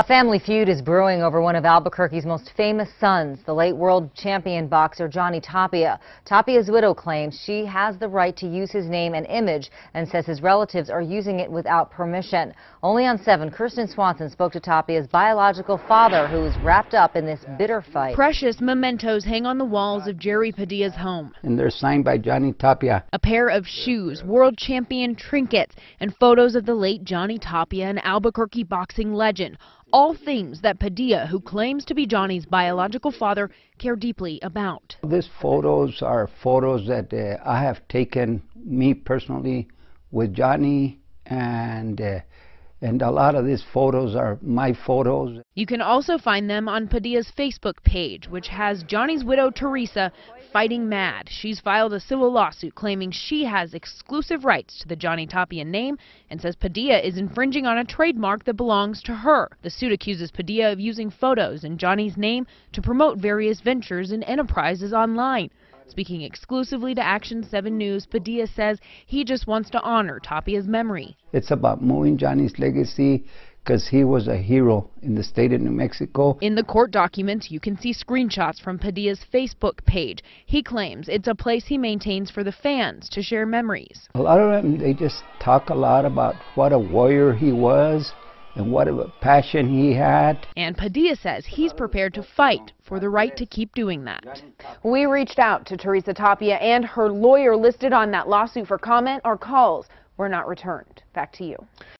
A family feud is brewing over one of Albuquerque's most famous sons, the late world champion boxer Johnny Tapia. Tapia's widow claims she has the right to use his name and image and says his relatives are using it without permission. Only on 7, Kirsten Swanson spoke to Tapia's biological father, who is wrapped up in this bitter fight. Precious mementos hang on the walls of Jerry Padilla's home. And they're signed by Johnny Tapia. A pair of shoes, world champion trinkets, and photos of the late Johnny Tapia, an Albuquerque boxing legend. All things that Padilla, who claims to be Johnny's biological father, care deeply about. These photos are photos that I have taken, me personally, with Johnny, and a lot of these photos are my photos. You can also find them on Padilla's Facebook page, which has Johnny's widow, Teresa, fighting mad. She's filed a civil lawsuit claiming she has exclusive rights to the Johnny Tapia name and says Padilla is infringing on a trademark that belongs to her. The suit accuses Padilla of using photos in Johnny's name to promote various ventures and enterprises online. Speaking exclusively to Action 7 News, Padilla says he just wants to honor Tapia's memory. It's about moving Johnny's legacy because he was a hero in the state of New Mexico. In the court documents, you can see screenshots from Padilla's Facebook page. He claims it's a place he maintains for the fans to share memories. A lot of them, they just talk a lot about what a warrior he was and what a passion he had. And Padilla says he's prepared to fight for the right to keep doing that. We reached out to Teresa Tapia and her lawyer listed on that lawsuit for comment. Our calls were not returned. Back to you.